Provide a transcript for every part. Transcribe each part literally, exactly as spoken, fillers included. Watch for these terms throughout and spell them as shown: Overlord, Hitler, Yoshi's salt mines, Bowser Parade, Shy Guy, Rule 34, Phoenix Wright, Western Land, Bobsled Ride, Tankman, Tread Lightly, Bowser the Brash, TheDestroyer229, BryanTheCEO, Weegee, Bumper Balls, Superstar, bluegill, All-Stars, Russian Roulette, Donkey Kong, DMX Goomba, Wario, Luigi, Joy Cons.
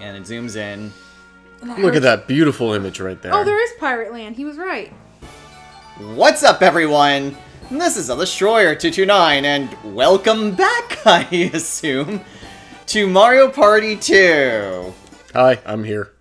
and it zooms in. Look at that beautiful image right there. Oh, there is Pirate Land. He was right. What's up, everyone? This is The Destroyer two two nine, and welcome back, I assume, to Mario Party two. Hi, I'm here.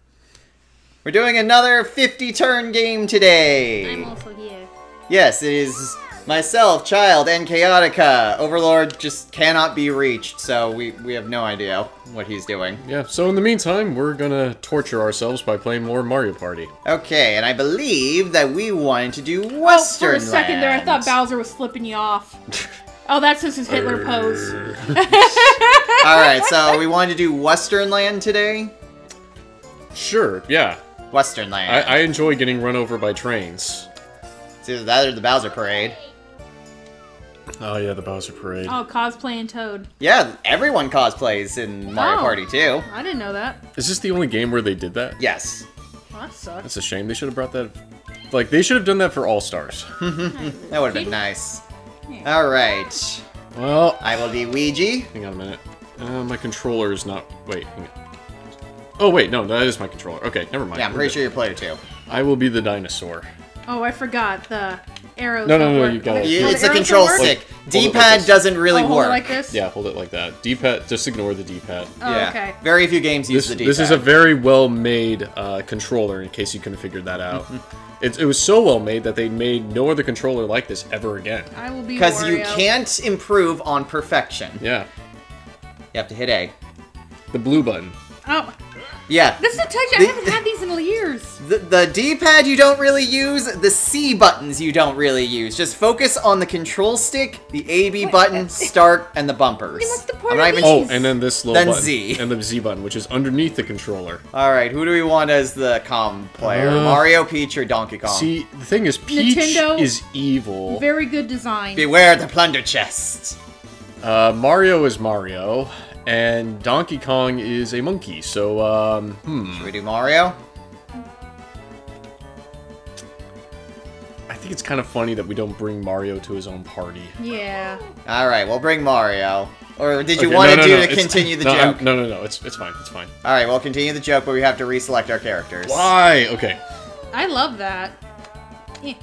We're doing another fifty turn game today. I'm also here. Yes, it is myself, Child, and Chaotica. Overlord just cannot be reached, so we, we have no idea what he's doing. Yeah, so in the meantime, we're gonna torture ourselves by playing more Mario Party. Okay, and I believe that we wanted to do Western Land. Oh, for a second there, I thought Bowser was flipping you off. Oh, that's just his Hitler pose. Alright, so we wanted to do Western Land today? Sure, yeah. Western Land. I, I enjoy getting run over by trains. It's either that or the Bowser Parade. Oh, yeah, the Bowser Parade. Oh, cosplaying Toad. Yeah, everyone cosplays in Mario oh, Party two. I didn't know that. Is this the only game where they did that? Yes. Well, that sucks. That's a shame. They should have brought that... Like, they should have done that for All-Stars. That would have been nice. Yeah. All right. Well... I will be Weegee. Hang on a minute. Uh, my controller is not... Wait, hang on. Oh, wait, no, that is my controller. Okay, never mind. Yeah, I'm pretty sure you're player two. I will be the dinosaur. Oh, I forgot the arrows. No, no, no, you got it. It's a control stick. D-pad doesn't really work. Hold it like this? Yeah, hold it like that. D-pad, just ignore the D-pad. Oh, okay. Very few games use the D-pad. This is a very well-made uh, controller, in case you couldn't figure that out. It, it was so well-made that they made no other controller like this ever again. I will be Wario. Because you can't improve on perfection. Yeah. You have to hit A. The blue button. Oh. Yeah. This is a touch. I the, haven't had these in years. The, the D-pad you don't really use. The C buttons you don't really use. Just focus on the control stick, the A B button, start, and the bumpers. What's the point of these? Oh, and then this little then button. Z. And the Z button, which is underneath the controller. All right, who do we want as the comm player? Uh, Mario, Peach, or Donkey Kong? See, the thing is, Peach Nintendo, is evil. Very good design. Beware the plunder chest. Uh, Mario is Mario. And Donkey Kong is a monkey, so, um, hmm. Should we do Mario? I think it's kind of funny that we don't bring Mario to his own party. Yeah. Alright, we'll bring Mario. Or did you okay, want no, to no, do no, to continue the no, joke? I'm, no, no, no, it's, it's fine, it's fine. Alright, we'll continue the joke, but we have to reselect our characters. Why? Okay. I love that. Yeah.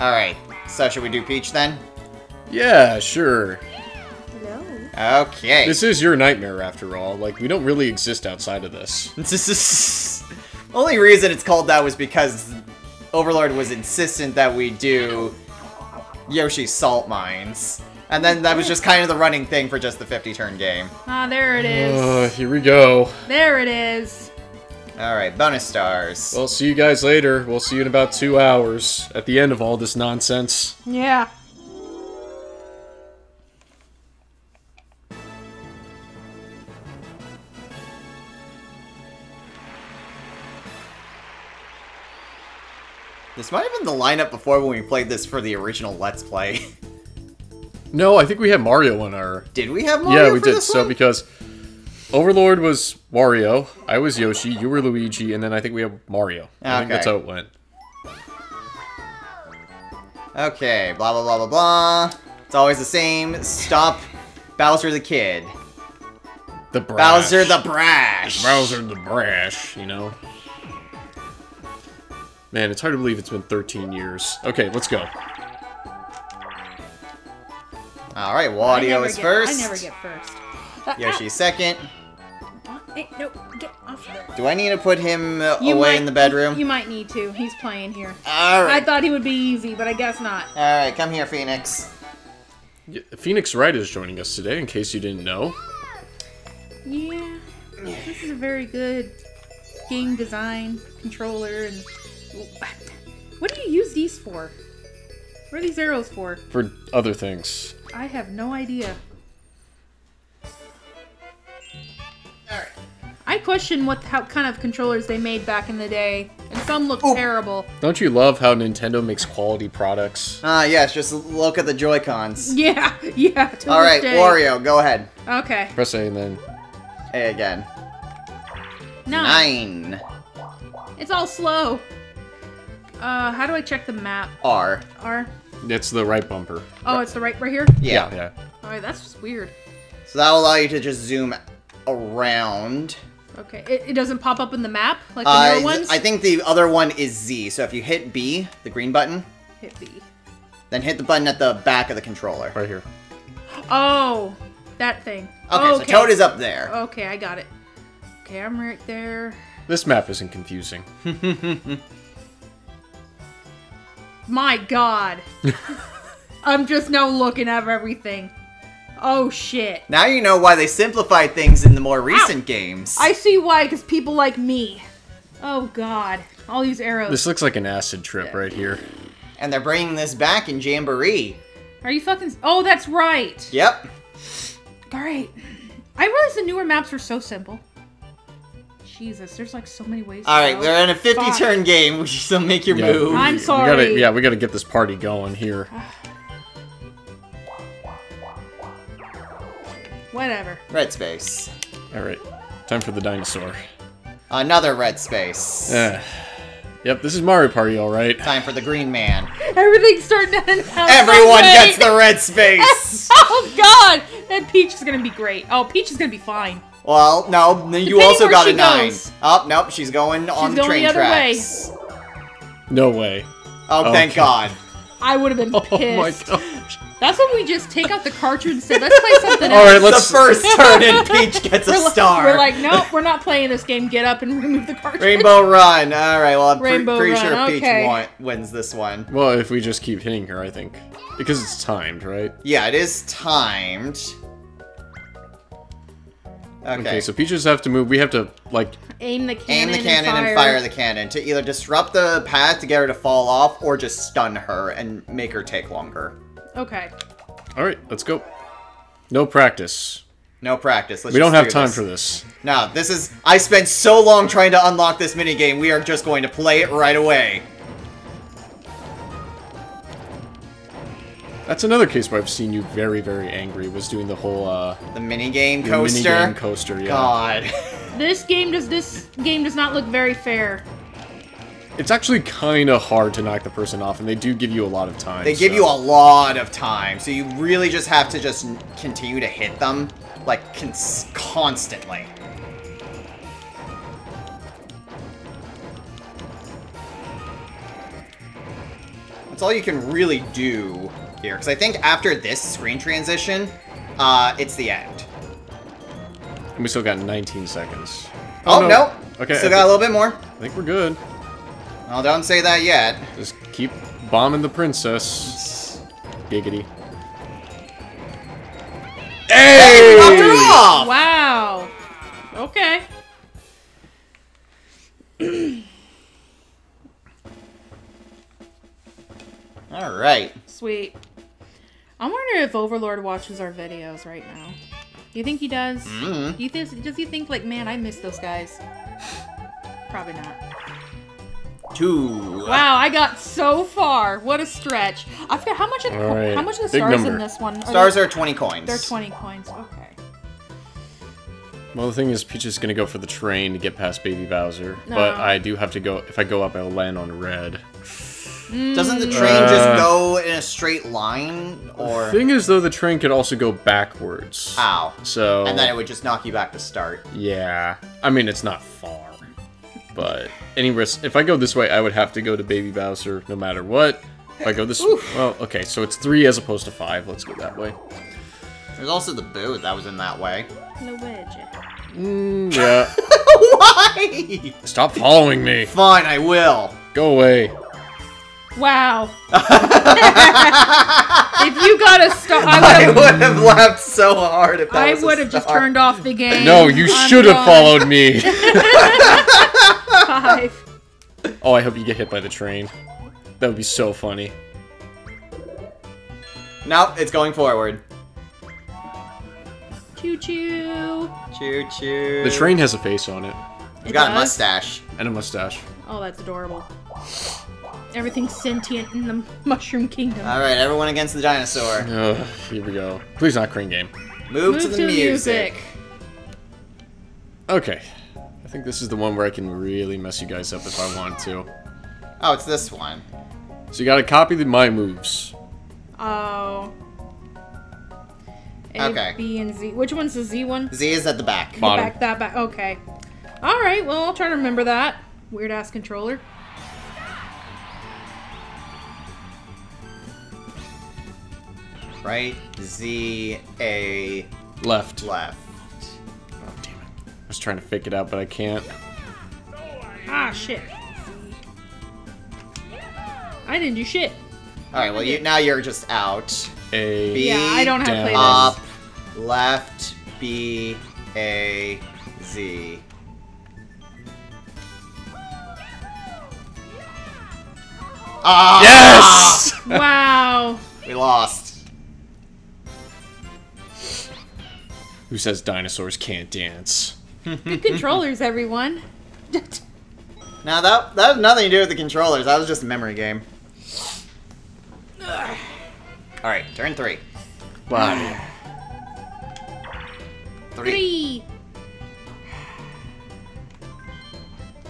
Alright, so should we do Peach then? Yeah, sure. Okay. This is your nightmare, after all. Like, we don't really exist outside of this. The only reason it's called that was because Overlord was insistent that we do Yoshi's salt mines. And then that was just kind of the running thing for just the fifty turn game. Ah, there it is. Uh, here we go. There it is. Alright, bonus stars. We'll see you guys later. We'll see you in about two hours at the end of all this nonsense. Yeah. This might have been the lineup before when we played this for the original Let's Play. No, I think we had Mario on our... Did we have Mario? Yeah, we for did. This so one? Because Overlord was Wario, I was Yoshi, you were Luigi, and then I think we had Mario. Okay. I think that's how it went. Okay, blah blah blah blah blah. It's always the same. Stop Bowser the Kid. The Brash. Bowser the Brash. Bowser the Brash, you know. Man, it's hard to believe it's been thirteen years. Okay, let's go. Alright, Wario is first. I never get first. Yoshi's second. No, get off of it. Do I need to put him away in the bedroom? You might need to. He's playing here. Alright. I thought he would be easy, but I guess not. Alright, come here, Phoenix. Phoenix Wright is joining us today, in case you didn't know. Yeah. This is a very good game design controller and... What do you use these for? What are these arrows for? For other things. I have no idea. Alright. I question what how kind of controllers they made back in the day, and some look Ooh. terrible. Don't you love how Nintendo makes quality products? Ah, uh, yes, just look at the Joy Cons. Yeah, yeah. Alright, Wario, go ahead. Okay. Press A and then... A again. Nine. Nine. It's all slow. Uh, how do I check the map? R. R? It's the right bumper. Oh, it's the right right here? Yeah. Yeah. Alright, that's just weird. So that'll allow you to just zoom around. Okay, it, it doesn't pop up in the map like the uh, other ones? I think the other one is Z. So if you hit B, the green button. Hit B. Then hit the button at the back of the controller. Right here. Oh, that thing. Okay, okay. So Toad is up there. Okay, I got it. Okay, I'm right there. This map isn't confusing. My God. I'm just now looking at everything. Oh, shit. Now you know why they simplify things in the more recent Ow. games. I see why, because people like me. Oh, God. All these arrows. This looks like an acid trip yeah. right here. And they're bringing this back in Jamboree. Are you fucking... Oh, that's right. Yep. All right. I realized the newer maps are so simple. Jesus, there's like so many ways to All right, go. We're in a fifty-turn game. We should still make your yeah. move. I'm sorry. We gotta, yeah, we got to get this party going here. Whatever. Red space. All right. Time for the dinosaur. Another red space. Uh, yep, this is Mario Party, all right. Time for the green man. Everything's starting to end up. Everyone gets the red space. Oh, God. That Peach is going to be great. Oh, Peach is going to be fine. Well, no, you Depending also got a nine. Goes. Oh, nope, she's going she's on the going train the other tracks. Way. No way. Oh, okay. Thank God. I would have been pissed. Oh my gosh. That's when we just take out the cartridge and say, let's play something else. All right, let's... The first turn and Peach gets a we're star. Like, we're like, nope, we're not playing this game. Get up and remove the cartridge. Rainbow Run. All right, well, I'm Rainbow pre pretty Run. sure Peach okay. won wins this one. Well, if we just keep hitting her, I think. Because it's timed, right? Yeah, it is timed. Okay. Okay, so Peaches have to move. We have to, like... Aim the cannon, aim the cannon and, fire. and fire the cannon to either disrupt the path to get her to fall off or just stun her and make her take longer. Okay. All right, let's go. No practice. No practice. Let's we don't have time this. for this. No, this is... I spent so long trying to unlock this minigame. We are just going to play it right away. That's another case where I've seen you very, very angry, was doing the whole, uh... The minigame coaster? The minigame coaster, yeah. God. This game does, this game does not look very fair. It's actually kind of hard to knock the person off, and they do give you a lot of time. They so. give you a lot of time, so you really just have to just continue to hit them, like, cons constantly. That's all you can really do. Because I think after this screen transition, uh, it's the end. And we still got nineteen seconds. Oh, oh no. no. Okay. Still I got a little bit more. I think we're good. Well, don't say that yet. Just keep bombing the princess. Giggity. Hey! Popped her off! Wow. Okay. All right. Sweet. I wonder if Overlord watches our videos right now. Do you think he does? Mm-hmm. Do you think, does he think, like, man, I miss those guys? Probably not. Two. Wow, I got so far. What a stretch. I forgot how much of the, right. how much of the stars in this one? Are stars they, are twenty coins. They're twenty coins. Okay. Well, the thing is, Peach is going to go for the train to get past Baby Bowser. No. But I do have to go. If I go up, I'll land on red. Doesn't the train uh, just go in a straight line? Or the thing is, though, the train could also go backwards. Ow. So... And then it would just knock you back to start. Yeah. I mean, it's not far. But any risk... If I go this way, I would have to go to Baby Bowser no matter what. If I go this... Well, okay, so it's three as opposed to five. Let's go that way. There's also the booth that was in that way. No wedge. Mm, yeah. Why? Stop following me. Fine, I will. Go away. Wow. If you got a star, I would have laughed so hard if that I would have just turned off the game. No, you should have followed me. Five. Oh, I hope you get hit by the train. That would be so funny. Nope, it's going forward. Choo choo. Choo choo. The train has a face on it. It's got a mustache. And a mustache. Oh, that's adorable. Everything's sentient in the Mushroom Kingdom. All right, everyone against the dinosaur. Ugh, here we go. Please not crane game. Move, Move to the to music. music. Okay. I think this is the one where I can really mess you guys up if I want to. Oh, it's this one. So you got to copy the, my moves. Oh. A, okay. B, and Z. Which one's the Z one? Z is at the back. The Bottom. Back, that back. Okay. All right. Well, I'll try to remember that. Weird ass controller. Right. Z, A. Left. Left. Oh, damn it. I was trying to fake it out, but I can't. Ah, shit. I didn't do shit. All right, well, you, now you're just out. A, B, yeah, I don't have down. To play this. Up, left, B, A, Z. Ah! Yes! Wow. We lost. Who says dinosaurs can't dance? Good controllers, everyone. Now, that, that has nothing to do with the controllers. That was just a memory game. Ugh. All right, turn three. One. Three. three.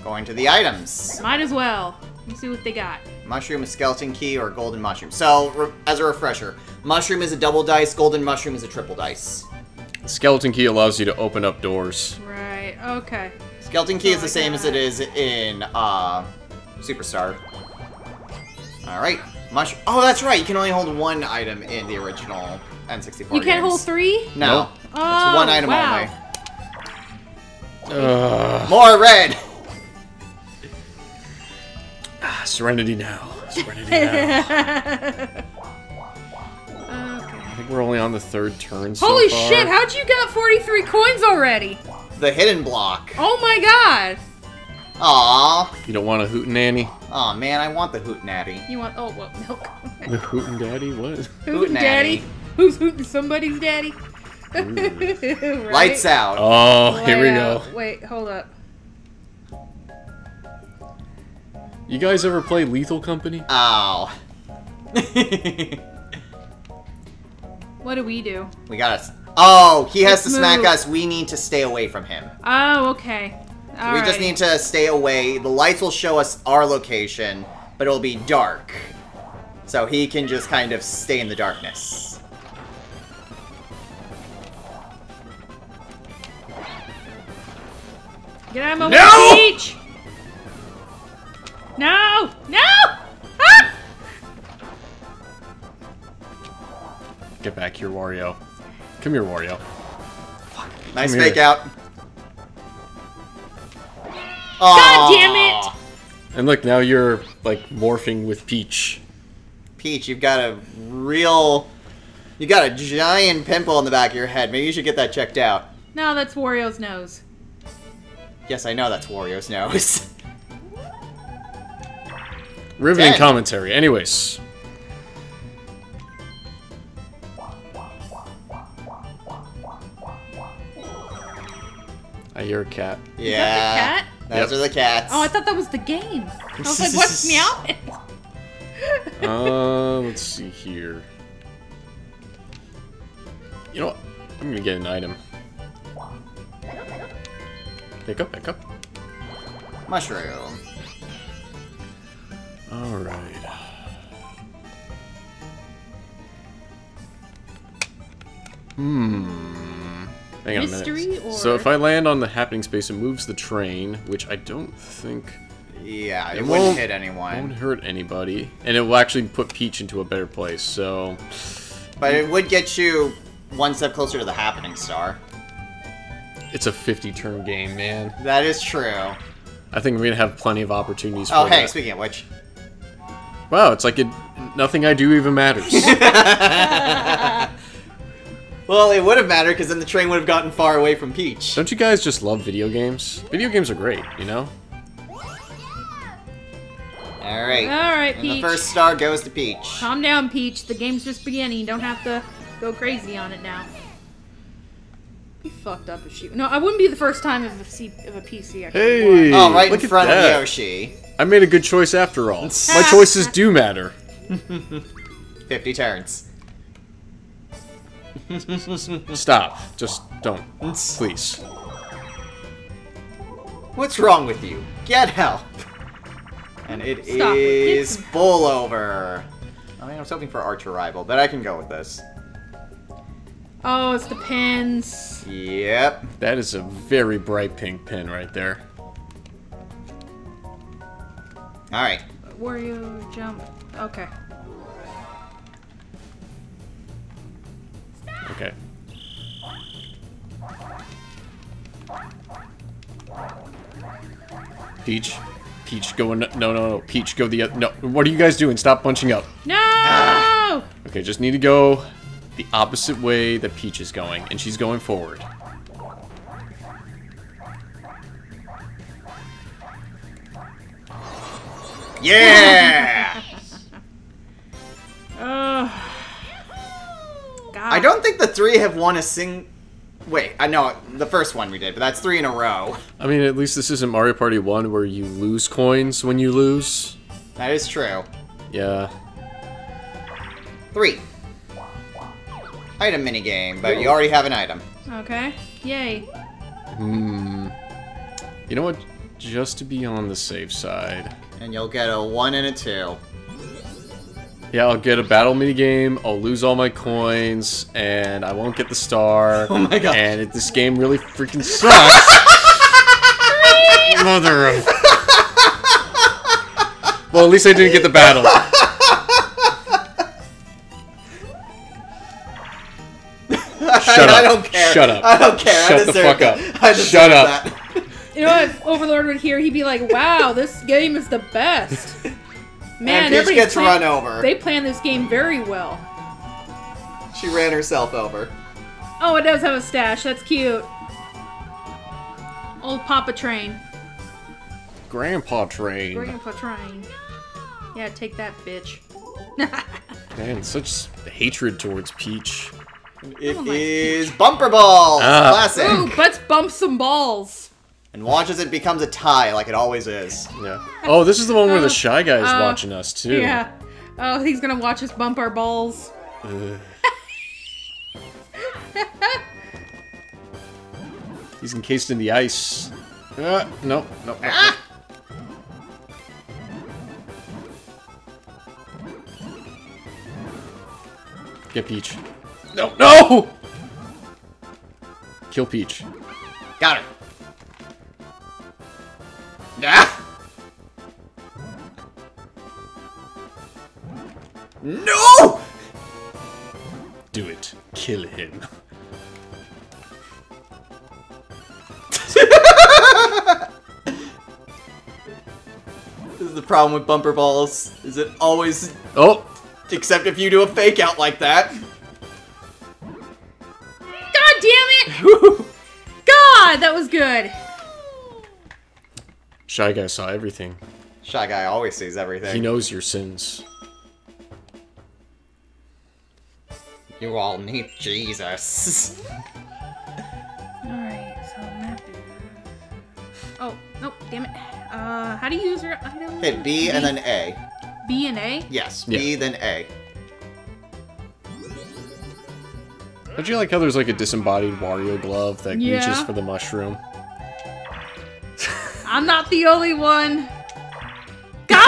Going to the items. Might as well. Let's see what they got. Mushroom, a skeleton key, or golden mushroom. So, re as a refresher, mushroom is a double dice, golden mushroom is a triple dice. The skeleton key allows you to open up doors. Right, okay. Skeleton key oh is the same God. As it is in uh, Superstar. All right. Mush oh, that's right. You can only hold one item in the original N sixty-four You can't games. Hold three? No. Nope. Oh, it's one item wow. only. Uh, More red! Ah, Serenity now. Serenity now. Okay. I think we're only on the third turn so Holy far. Shit, how'd you get forty-three coins already? The hidden block. Oh my god. Aww. You don't want a hootenanny? Aw, oh, man, I want the hootenanny. You want, oh, what, milk? The hootin' daddy? What? Hootin' daddy? Who's hootin' somebody's daddy? Right? Lights out. Oh, Light here we out. Go. Wait, hold up. You guys ever play Lethal Company? Ow. What do we do? We got us. Oh, he Let's has to move. Smack us. We need to stay away from him. Oh, okay. All we right. just need to stay away. The lights will show us our location, but it'll be dark. So he can just kind of stay in the darkness. Get out of my no! way, Peach! No! No! Ah! Get back here, Wario. Come here, Wario. Fuck. Nice Come fake here. Out. God damn it! And look, now you're, like, morphing with Peach. Peach, you've got a real... You got a giant pimple on the back of your head. Maybe you should get that checked out. No, that's Wario's nose. Yes, I know that's Wario's nose. Riveting Dead. Commentary. Anyways. I hear a cat. Yeah. Is that the cat? Those yep. are the cats. Oh, I thought that was the game. I was like, what's meow? uh, let's see here. You know what? I'm gonna get an item. Pick up, pick up. Mushroom. Alright. Hmm. Hang on a minute. Or... So if I land on the happening space, it moves the train, which I don't think... Yeah, it, it won't, won't hit anyone. It won't hurt anybody. And it will actually put Peach into a better place, so... But it would get you one step closer to the happening star. It's a fifty-turn game, man. That is true. I think we're going to have plenty of opportunities oh, for hey, that. Oh, hey, speaking of which... Wow, it's like it, nothing I do even matters. Well, it would have mattered because then the train would have gotten far away from Peach. Don't you guys just love video games? Video games are great, you know? Alright. Alright, Peach. The first star goes to Peach. Calm down, Peach. The game's just beginning. You don't have to go crazy on it now. Be fucked up if she... No, I wouldn't be the first time of a, C... of a P C. Hey! Won. Oh, right in front of Yoshi. I made a good choice after all. My choices do matter. fifty turns. Stop. Just don't. Please. What's wrong with you? Get help! And it Stop. Is full over. I mean, I was hoping for Archer Rival, but I can go with this. Oh, it's the pins. Yep. That is a very bright pink pin right there. Alright. Wario jump. Okay. Okay. Peach. Peach, go in. No, no, no. Peach, go the other. No. What are you guys doing? Stop bunching up. No! Ah. Okay, just need to go the opposite way that Peach is going, and she's going forward. Yeah! uh, God. I don't think the three have won a sing... Wait, I know the first one we did, but that's three in a row. I mean, at least this isn't Mario Party one where you lose coins when you lose. That is true. Yeah. Three. Item minigame, but you already have an item. Okay. Yay. Hmm. You know what? Just to be on the safe side. And you'll get a one and a two. Yeah, I'll get a battle minigame, I'll lose all my coins, and I won't get the star. Oh my god. And it, this game really freaking sucks. Mother of... Well, at least I didn't get the battle. Shut up. I don't care. Shut up. I don't care. Shut I the fuck that. up. Shut up. That. You know what? If Overlord would hear, he'd be like, wow, this game is the best. Man, everybody gets planned, run over. They plan this game very well. She ran herself over. Oh, it does have a stash. That's cute. Old Papa Train. Grandpa Train. Grandpa Train. Yeah, take that, bitch. Man, such hatred towards Peach. It oh is gosh. Bumper Balls! Uh, Classic! Ooh, let's bump some balls! And watch as it becomes a tie, like it always is. Yeah. Oh, this is the one where oh, the Shy Guy is uh, watching us, too. Yeah. Oh, he's gonna watch us bump our balls. He's encased in the ice. Uh, no, no. Ah! Get Peach. No, no! Kill Peach. Got her. Ah! No! Do it. Kill him. This is the problem with bumper balls. Is it always... Oh! Except if you do a fake out like that. God, that was good. Shy Guy saw everything. Shy Guy always sees everything. He knows your sins. You all need Jesus. Alright, so map is... Oh, nope, damn it. Uh, how do you use your item? Hit B, B and then A. B and A? Yes, yeah. B then A. Don't you like how there's like a disembodied Wario glove that yeah. reaches for the mushroom? I'm not the only one. God!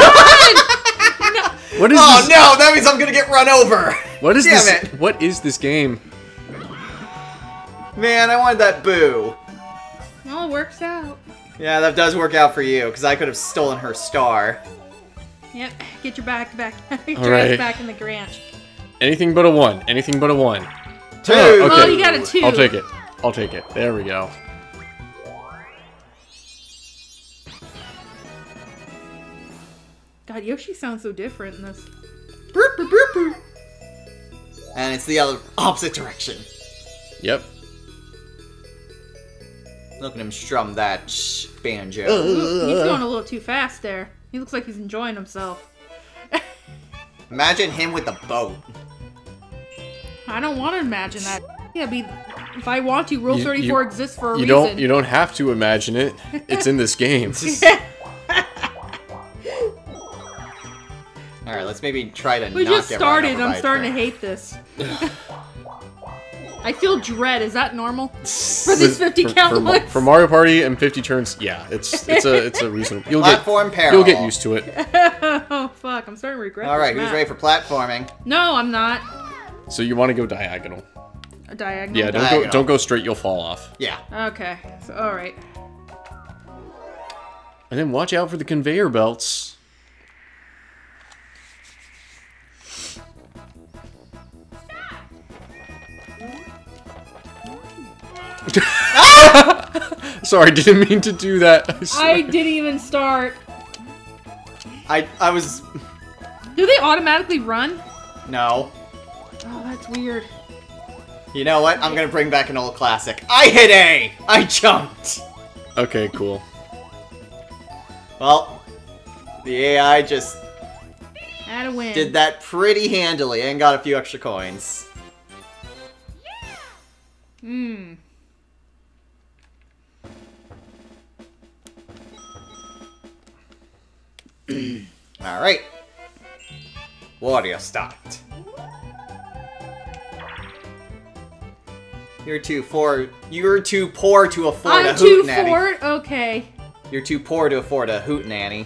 No. What is oh this? no, that means I'm gonna get run over. What is Damn this? It. What is this game? Man, I wanted that boo. Well, it works out. Yeah, that does work out for you, because I could have stolen her star. Yep, get your back back. Get your right. back in the Grinch. Anything but a one. Anything but a one. Two. Oh, okay. Oh, you got a two. I'll take it. I'll take it. There we go. God, Yoshi sounds so different in this. And it's the other opposite direction. Yep. Look at him strum that banjo. Uh, he's going a little too fast there. He looks like he's enjoying himself. Imagine him with the boat. I don't want to imagine that. Yeah, be if I want to, Rule thirty-four exists for a reason. You don't. You don't have to imagine it. It's in this game. All right, let's maybe try to. We not just get started. Right I'm starting there. to hate this. I feel dread. Is that normal for these fifty for, count for, looks? For Mario Party and fifty turns, yeah, it's it's a it's a reasonable. You'll Platform get, parallel. You'll get used to it. Oh fuck! I'm starting to regret. All right, who's map. ready for platforming? No, I'm not. So you want to go diagonal. A diagonal? Yeah, don't diagonal. go don't go straight, you'll fall off. Yeah. Okay. So, all right. And then watch out for the conveyor belts. Sorry, didn't mean to do that. I, I didn't even start. I I was. Do they automatically run? No. Oh, that's weird. You know what? I'm gonna bring back an old classic. I hit A. I jumped. Okay, cool. Well, the A I just had a win. Did that pretty handily and got a few extra coins. Hmm. Alright. Warrior stopped. You're too poor. You're too poor to afford I'm a hoot nanny. I'm too poor? Okay. You're too poor to afford a hoot nanny.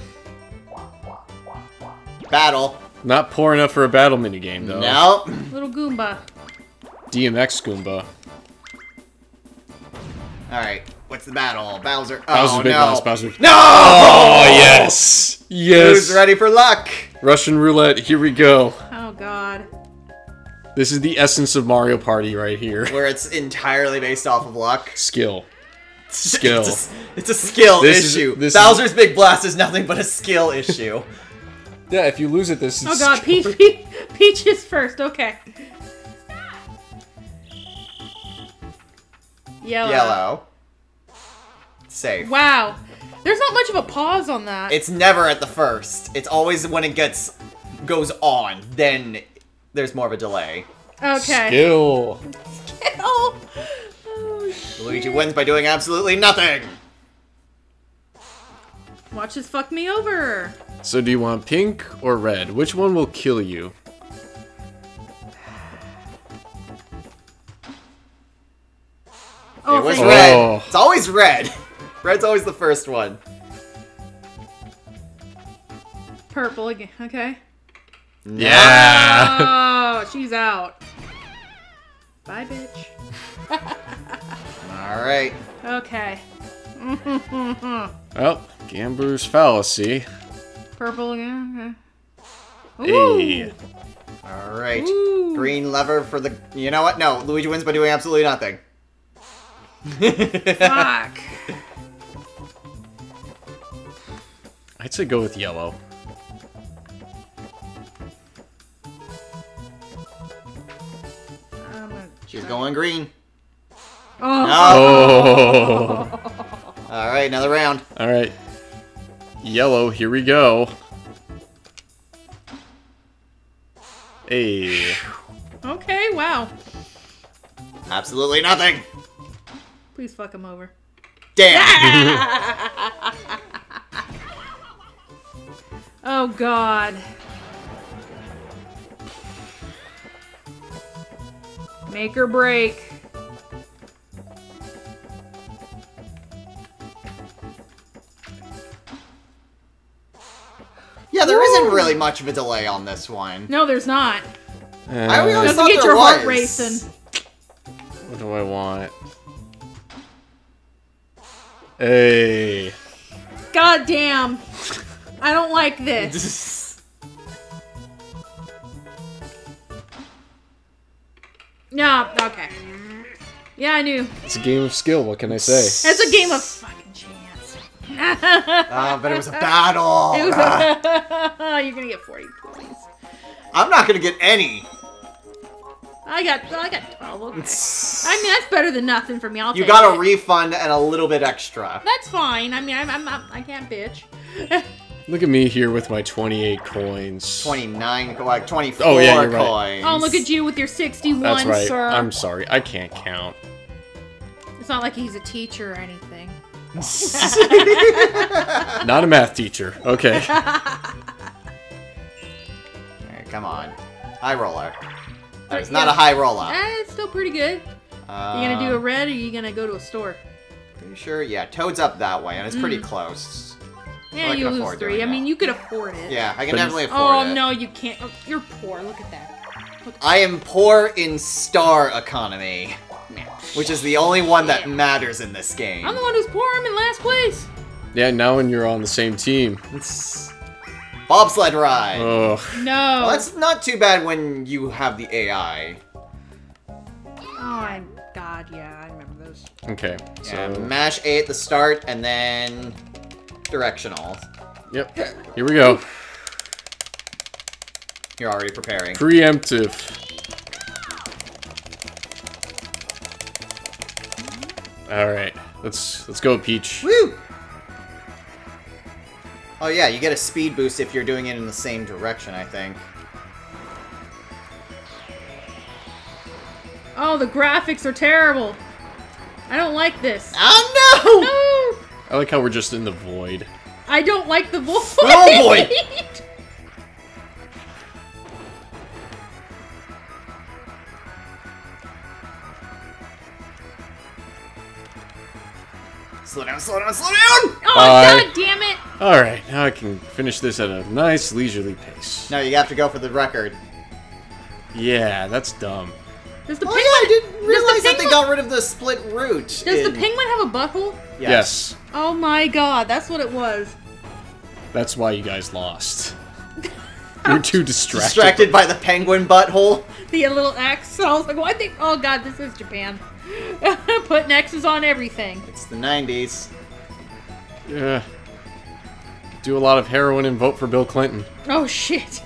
Battle. Not poor enough for a battle minigame, though. No. Nope. Little Goomba. D M X Goomba. Alright, what's the battle? Bowser. Oh, Bowser's Big Blast, Bowser. No! Oh, yes! Yes! Who's ready for luck? Russian Roulette, here we go. Oh, God. This is the essence of Mario Party right here. Where it's entirely based off of luck. Skill. Skill. It's a, it's a skill this issue. Is, this Bowser's is... Big Blast is nothing but a skill issue. Yeah, if you lose it, this is Oh, God, Peach, Peach, Peach is first, okay. Yellow. Yellow. Safe. Wow. There's not much of a pause on that. It's never at the first. It's always when it gets goes on. Then there's more of a delay. Okay. Skill. Skill. Oh, shit. Luigi wins by doing absolutely nothing. Watch this fuck me over. So do you want pink or red? Which one will kill you? Oh, it was oh. red. It's always red. Red's always the first one. Purple again. Okay. Yeah. Oh, she's out. Bye, bitch. All right. Okay. Well, Gambler's Fallacy. Purple again. Ooh. Hey. All right. Ooh. Green lever for the. You know what? No, Luigi wins by doing absolutely nothing. Fuck. I'd say go with yellow. She's going green. Oh. No. Oh. All right, another round. All right. Yellow, here we go. Hey. Okay, wow. Absolutely nothing. Please fuck him over. Damn! Oh, God. Make or break. Yeah, there Ooh. isn't really much of a delay on this one. No, there's not. Uh, I always thought get there your was. Heart racing. What do I want? Hey. God damn. I don't like this. No, okay. Yeah, I knew. It's a game of skill, what can I say? It's a game of fucking chance. Ah, uh, but it was a battle. It was a You're gonna get forty points. I'm not gonna get any. I got, I got twelve. Okay. I mean, that's better than nothing for me. I'll you take got a it. refund and a little bit extra. That's fine. I mean, I'm, I'm, I'm I can't bitch. Look at me here with my twenty-eight coins. Twenty-nine, like twenty-four oh, yeah, coins. Right. Oh, look at you with your sixty-one, that's right. sir. I'm sorry, I can't count. It's not like he's a teacher or anything. Not a math teacher. Okay. Right, come on, high roller. It's not yeah. a high roll up. Eh, it's still pretty good. Uh, you gonna do a red or you gonna go to a store? Pretty sure. Yeah, Toad's up that way, and it's mm. pretty close. Yeah, well, you lose three. I that. mean, you could afford it. Yeah, I can but definitely afford oh, it. Oh, no, you can't. Oh, you're poor. Look at that. I am poor in star economy, which is the only one that matters in this game. I'm the one who's poor. I'm in last place. Yeah, now when you're on the same team. It's Bobsled Ride. Ugh. No. Well, that's not too bad when you have the A I. Oh, I'm God, yeah, I remember those. Okay. So yeah, mash A at the start and then directional. Yep. Here we go. You're already preparing. Preemptive. All right. Let's let's go, Peach. Woo! Oh yeah, you get a speed boost if you're doing it in the same direction, I think. Oh, the graphics are terrible. I don't like this. Oh no! No! I like how we're just in the void. I don't like the void. Oh boy! Slow down, slow down, slow down! Oh, uh, God damn it! Alright, now I can finish this at a nice, leisurely pace. No, you have to go for the record. Yeah, that's dumb. Does the oh, penguin... yeah, I didn't realize the penguin... that they got rid of the split root. Does in... the penguin have a buckle? Yes. yes. Oh my God, that's what it was. That's why you guys lost. You were too distracted. Distracted by the penguin butthole? The little X. I was like, well, I think... Oh God, this is Japan. Putting X's on everything. It's the nineties. Yeah. Do a lot of heroin and vote for Bill Clinton. Oh, shit.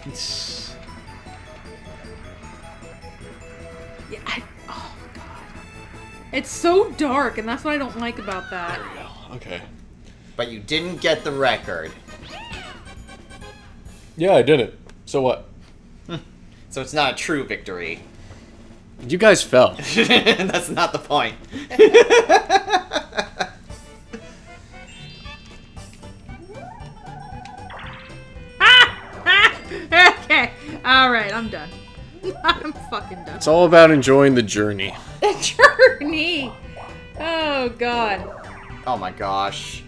Yeah, I, oh, God. It's so dark, and that's what I don't like about that. There we go. Okay. But you didn't get the record. Yeah, I did it. So what? So it's not a true victory. You guys fell. That's not the point. Okay. All right. I'm done. I'm fucking done. It's all about enjoying the journey. The journey. Oh God. Oh my gosh.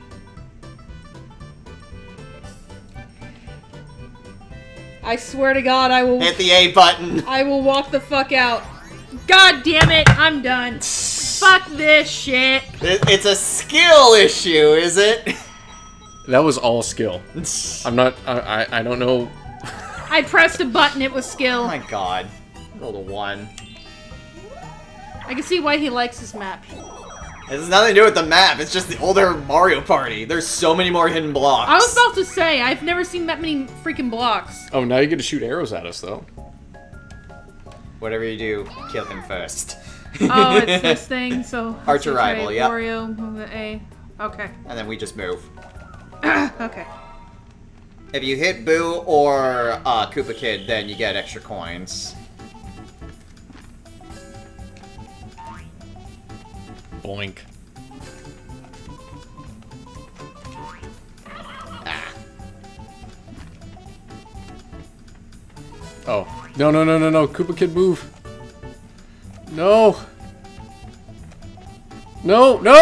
I swear to God, I will hit the A button. I will walk the fuck out. God damn it, I'm done. Fuck this shit. It's a skill issue, is it? That was all skill. I'm not, I, I, I don't know. I pressed a button, it was skill. Oh my God. Rolled a one. I can see why he likes this map. It has nothing to do with the map, it's just the older Mario Party. There's so many more hidden blocks. I was about to say, I've never seen that many freaking blocks. Oh, now you get to shoot arrows at us, though. Whatever you do, kill him first. Oh, it's this thing, so... Archer Rival, yeah. Oreo, A. Okay. And then we just move. Okay. If you hit Boo or uh, Koopa Kid, then you get extra coins. Boink. Ah. Oh. No, no, no, no, no. Koopa Kid, move. No. No, no!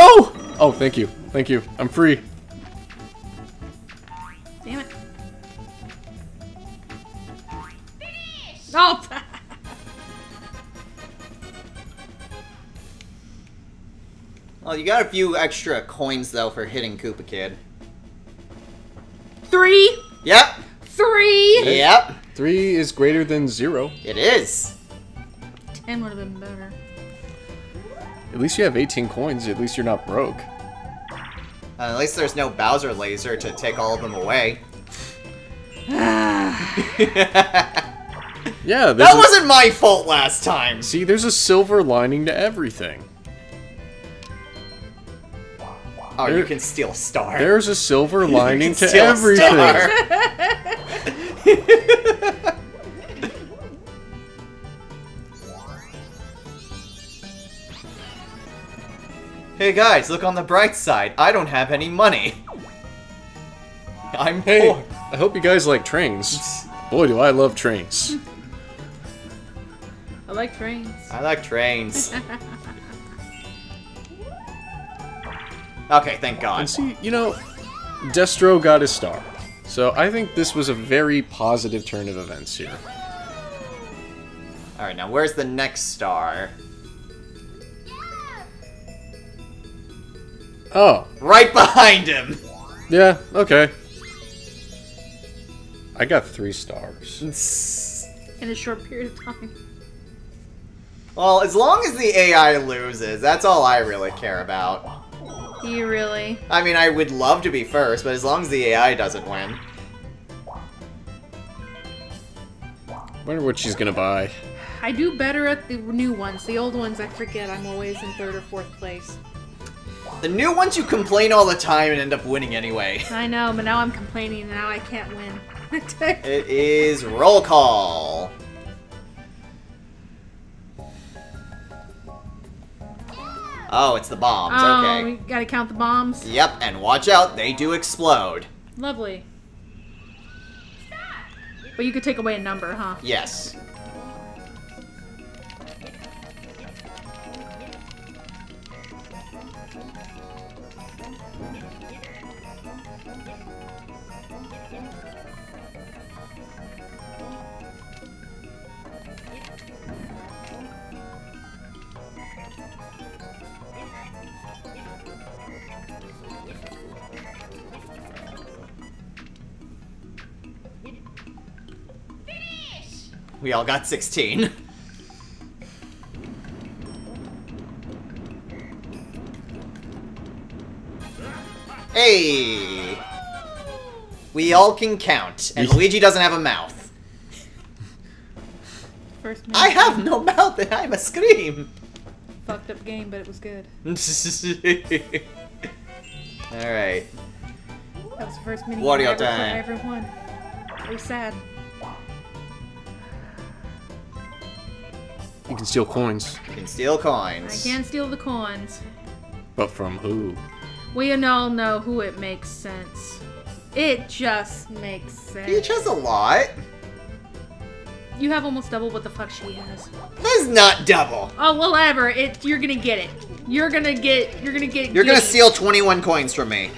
Oh, thank you. Thank you. I'm free. Damn it. Finish! Oh! Well, you got a few extra coins, though, for hitting Koopa Kid. Three? Yep. Three? Yep. Three is greater than zero. It is. Ten would have been better. At least you have eighteen coins. At least you're not broke. Uh, at least there's no Bowser laser to take all of them away. Yeah. That a... wasn't my fault last time. See, there's a silver lining to everything. Oh, there... you can steal star. There's a silver lining to everything. Star. Hey guys, look on the bright side. I don't have any money. I'm hey, poor. I hope you guys like trains. Boy, do I love trains. I like trains. I like trains. Okay, thank God. And see, you know, Destro got his star. So I think this was a very positive turn of events here. Alright, now where's the next star? Oh. Right behind him! Yeah, okay. I got three stars. In a short period of time. Well, as long as the A I loses, that's all I really care about. Do you really? I mean, I would love to be first, but as long as the A I doesn't win. Wonder what she's gonna buy. I do better at the new ones. The old ones, I forget. I'm always in third or fourth place. The new ones you complain all the time and end up winning anyway. I know, but now I'm complaining and now I can't win. It is roll call. Oh, it's the bombs. Oh, okay. We gotta count the bombs. Yep, and watch out, they do explode. Lovely. But you could take away a number, huh? Yes. We all got sixteen. Hey! We all can count, and Luigi doesn't have a mouth. First I have no mouth and I'm a scream! Fucked up game, but it was good. Alright. That was the first mini game I ever, I ever won. It was sad. You can steal coins. You can steal coins. I can steal the coins. But from who? We all know who it makes sense. It just makes sense. Peach has a lot. You have almost double what the fuck she has. That's not double. Oh, whatever. It you're gonna get it. You're gonna get. You're gonna get. You're giddy. Gonna steal twenty-one coins from me.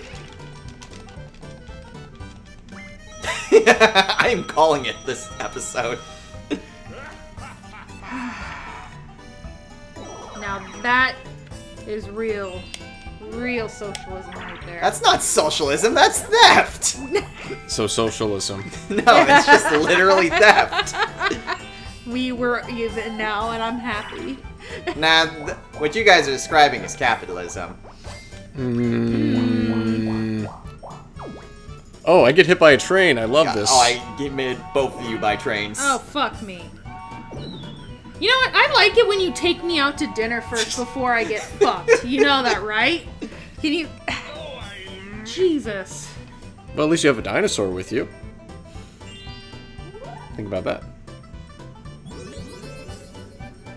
I'm calling it this episode. Now that is real, real socialism right there. That's not socialism, that's theft! So socialism. No, it's just literally theft. We were using it now and I'm happy. Nah, what you guys are describing is capitalism. Mm. Oh, I get hit by a train, I love God, this. Oh, I get made both of you by trains. Oh, fuck me. You know what? I like it when you take me out to dinner first before I get fucked. You know that, right? Can you... Jesus. Well, at least you have a dinosaur with you. Think about that.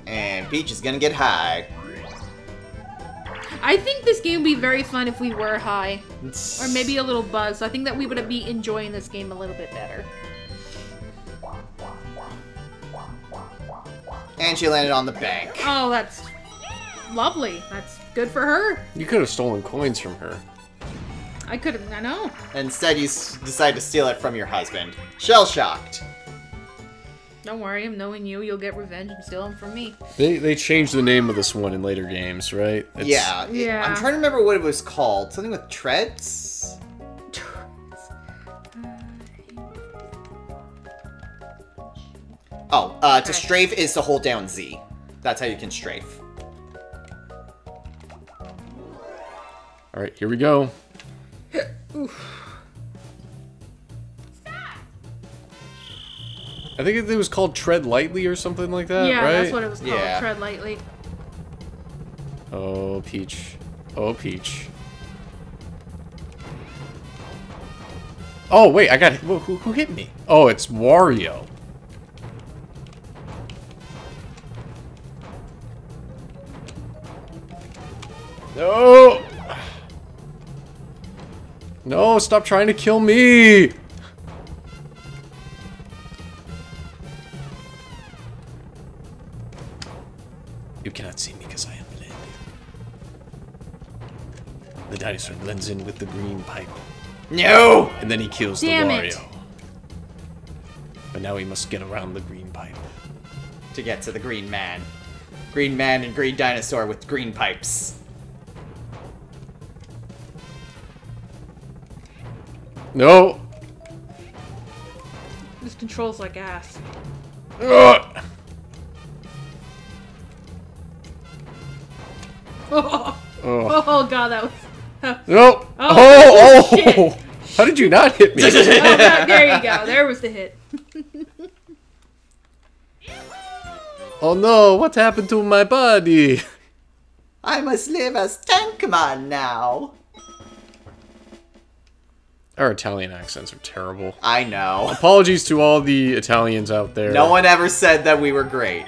And Peach is gonna get high. I think this game would be very fun if we were high. Or maybe a little buzzed. I think that we would be enjoying this game a little bit better. And she landed on the bank. Oh, that's lovely. That's good for her. You could have stolen coins from her. I could have, I know. Instead, you s decide to steal it from your husband. Shell-shocked. Don't worry, I'm knowing you. You'll get revenge and steal them from me. They, they changed the name of this one in later games, right? It's... Yeah. Yeah. I'm trying to remember what it was called. Something with treads? Oh, uh, to strafe is to hold down Z. That's how you can strafe. All right, here we go. I think it was called Tread Lightly or something like that, yeah, right? Yeah, that's what it was called, yeah. Tread Lightly. Oh, Peach. Oh, Peach. Oh, wait, I got... Who, who hit me? Oh, it's Wario. No! No, stop trying to kill me! You cannot see me because I am blended. The dinosaur blends in with the green pipe. No! And then he kills Damn the Wario. It. But now he must get around the green pipe. to get to the green man. Green man and green dinosaur with green pipes. No. This controls like ass. Ugh. Oh. Oh. Oh god, that was. That was no. Oh. Oh. Oh. Shit. How did you not hit me? Oh, no, there you go. There was the hit. Oh no! What happened to my body? I must live as Tankman now. Our Italian accents are terrible. I know. Apologies to all the Italians out there. No one ever said that we were great.